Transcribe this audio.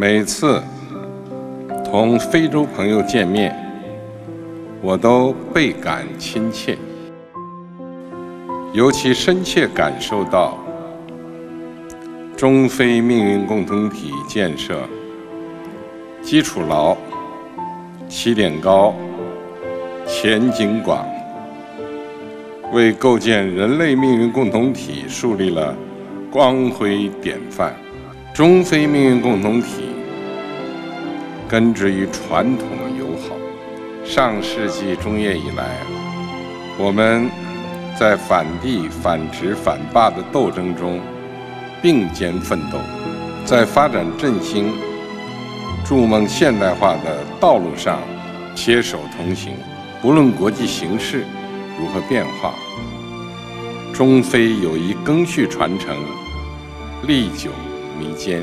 每次同非洲朋友见面，我都倍感亲切，尤其深切感受到中非命运共同体建设基础牢、起点高、前景广，为构建人类命运共同体树立了光辉典范。中非命运共同体根植于传统友好。上世纪中叶以来，我们在反帝、反殖、反霸的斗争中并肩奋斗，在发展振兴、筑梦现代化的道路上携手同行。不论国际形势如何变化，中非友谊赓续传承，历久弥坚。